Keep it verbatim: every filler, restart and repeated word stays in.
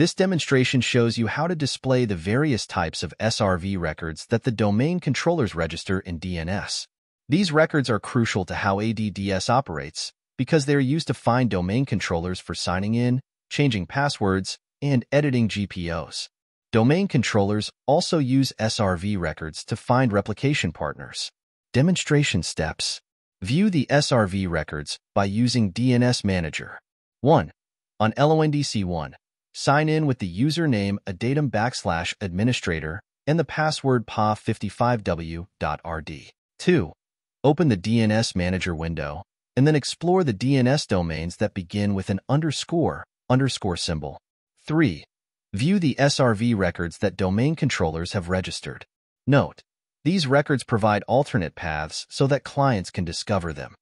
This demonstration shows you how to display the various types of S R V records that the domain controllers register in D N S. These records are crucial to how A D D S operates because they are used to find domain controllers for signing in, changing passwords, and editing G P Os. Domain controllers also use S R V records to find replication partners. Demonstration steps. View the S R V records by using D N S Manager. one. On L O N D C one, sign in with the username adatum backslash administrator and the password p a fifty-five w dot r d. two. Open the D N S Manager window and then explore the D N S domains that begin with an underscore underscore symbol. three. View the S R V records that domain controllers have registered. Note, these records provide alternate paths so that clients can discover them.